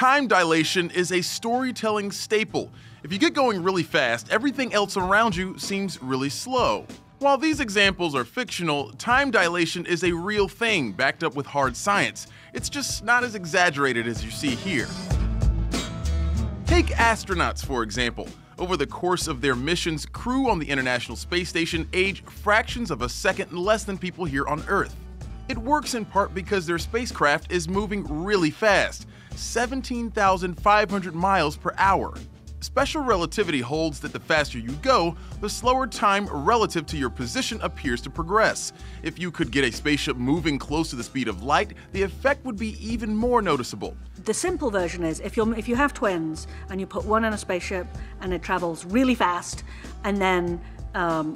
Time dilation is a storytelling staple. If you get going really fast, everything else around you seems really slow. While these examples are fictional, time dilation is a real thing backed up with hard science. It's just not as exaggerated as you see here. Take astronauts, for example. Over the course of their missions, crew on the International Space Station age fractions of a second less than people here on Earth. It works in part because their spacecraft is moving really fast, 17,500 miles per hour. Special relativity holds that the faster you go, the slower time relative to your position appears to progress. If you could get a spaceship moving close to the speed of light, the effect would be even more noticeable. The simple version is, if you have twins and you put one in a spaceship and it travels really fast and then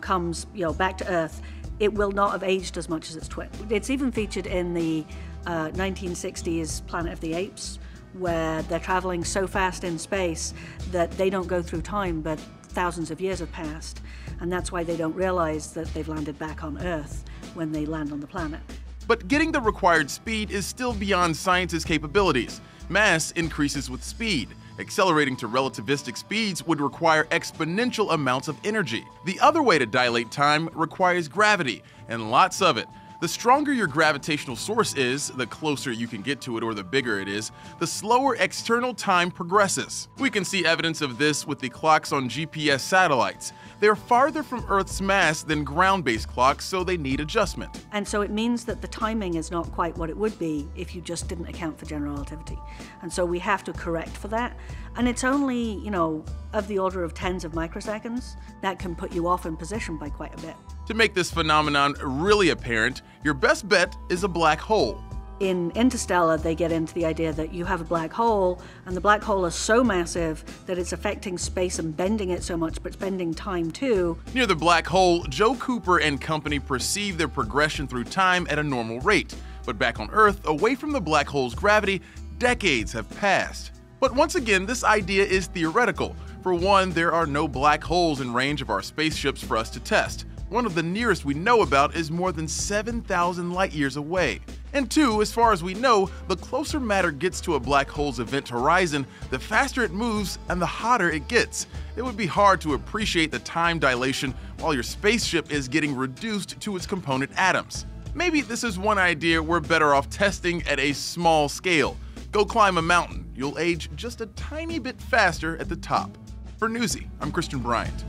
comes back to Earth, it will not have aged as much as its twin. It's even featured in the 1960s Planet of the Apes, where they're traveling so fast in space that they don't go through time, but thousands of years have passed. And that's why they don't realize that they've landed back on Earth when they land on the planet. But getting the required speed is still beyond science's capabilities. Mass increases with speed. Accelerating to relativistic speeds would require exponential amounts of energy. The other way to dilate time requires gravity, and lots of it. The stronger your gravitational source is, the closer you can get to it or the bigger it is, the slower external time progresses. We can see evidence of this with the clocks on GPS satellites. They're farther from Earth's mass than ground-based clocks, so they need adjustment. And so it means that the timing is not quite what it would be if you just didn't account for general relativity. And so we have to correct for that. And it's only, of the order of tens of microseconds that can put you off in position by quite a bit. To make this phenomenon really apparent, your best bet is a black hole. In Interstellar, they get into the idea that you have a black hole, and the black hole is so massive that it's affecting space and bending it so much, but it's bending time too. Near the black hole, Joe Cooper and company perceive their progression through time at a normal rate. But back on Earth, away from the black hole's gravity, decades have passed. But once again, this idea is theoretical. For one, there are no black holes in range of our spaceships for us to test. One of the nearest we know about is more than 7,000 light-years away. And two, as far as we know, the closer matter gets to a black hole's event horizon, the faster it moves and the hotter it gets. It would be hard to appreciate the time dilation while your spaceship is getting reduced to its component atoms. Maybe this is one idea we're better off testing at a small scale. Go climb a mountain. You'll age just a tiny bit faster at the top. For Newsy, I'm Christian Bryant.